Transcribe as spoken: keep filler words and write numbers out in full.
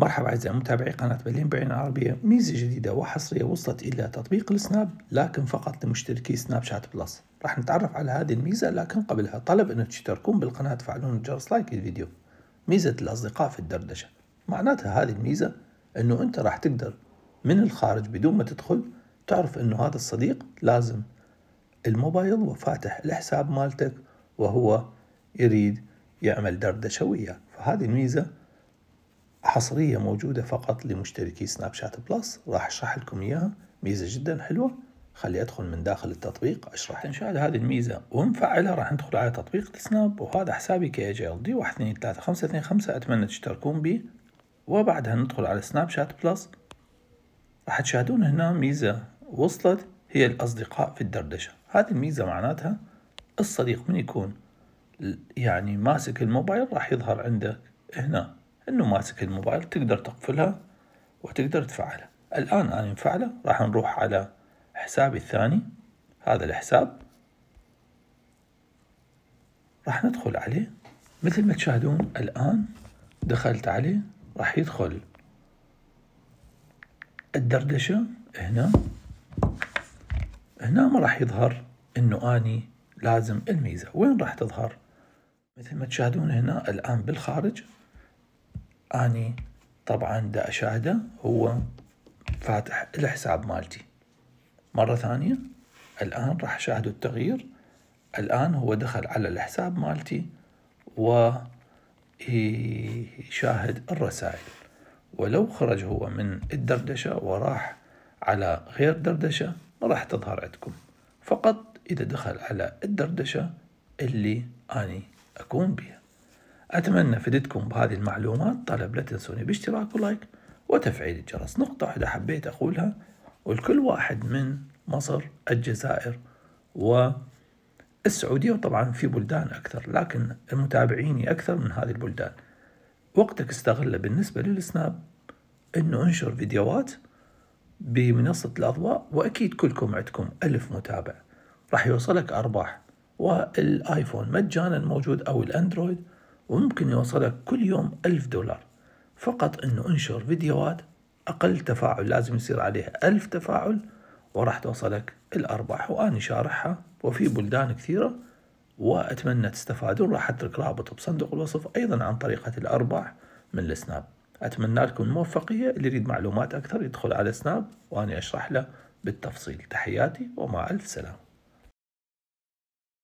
مرحبا أعزائي متابعي قناة برلين بعين عربية. ميزة جديدة وحصرية وصلت إلى تطبيق السناب لكن فقط لمشتركي سناب شات بلس. راح نتعرف على هذه الميزة، لكن قبلها طلب أن تشتركون بالقناة وتفعلون جرس لايك الفيديو. ميزة الأصدقاء في الدردشة، معناتها هذه الميزة أنه أنت راح تقدر من الخارج بدون ما تدخل تعرف أنه هذا الصديق لازم الموبايل وفاتح الحساب مالتك وهو يريد يعمل دردشة وياك. فهذه الميزة حصرية موجودة فقط لمشتركي سناب شات بلس، راح اشرح لكم اياها. ميزة جدا حلوة، خلي ادخل من داخل التطبيق اشرح انشاء هذه الميزة ونفعلها. راح ندخل على تطبيق السناب وهذا حسابي كي جي إل دي واحد اثنين ثلاثة خمسة اثنين خمسة، اتمنى تشتركون بي. وبعدها ندخل على سناب شات بلس، راح تشاهدون هنا ميزة وصلت هي الاصدقاء في الدردشة. هذه الميزة معناتها الصديق من يكون يعني ماسك الموبايل راح يظهر عندك هنا انه ماسك الموبايل، تقدر تقفلها وتقدر تفعلها. الان انا مفعله، راح نروح على حسابي الثاني، هذا الحساب راح ندخل عليه. مثل ما تشاهدون الان دخلت عليه، راح يدخل الدردشه هنا. هنا ما راح يظهر انه اني لازم الميزه، وين راح تظهر؟ مثل ما تشاهدون هنا الان بالخارج أني طبعا دا أشاهده هو فاتح الحساب مالتي. مرة ثانية الآن راح أشاهدوا التغيير، الآن هو دخل على الحساب مالتي ويشاهد الرسائل. ولو خرج هو من الدردشة وراح على غير دردشة ما راح تظهر عندكم، فقط إذا دخل على الدردشة اللي أني أكون بها. أتمنى فدتكم بهذه المعلومات. طلب لا تنسوني باشتراك ولايك وتفعيل الجرس. نقطة واحدة حبيت أقولها، والكل واحد من مصر، الجزائر والسعودية، وطبعا في بلدان أكثر لكن متابعيني أكثر من هذه البلدان، وقتك استغله بالنسبة للسناب أنه انشر فيديوهات بمنصة الأضواء، وأكيد كلكم عندكم ألف متابع راح يوصلك أرباح. والآيفون مجانا موجود أو الأندرويد، وممكن يوصلك كل يوم ألف دولار. فقط أنه انشر فيديوهات، أقل تفاعل لازم يصير عليها ألف تفاعل وراح توصلك الأرباح. وأنا شارحها وفي بلدان كثيرة، وأتمنى تستفادون. راح أترك رابط بصندوق الوصف أيضا عن طريقة الأرباح من السناب. أتمنى لكم الموفقية. اللي يريد معلومات أكثر يدخل على سناب وأنا أشرح له بالتفصيل. تحياتي ومع ألف سلامة.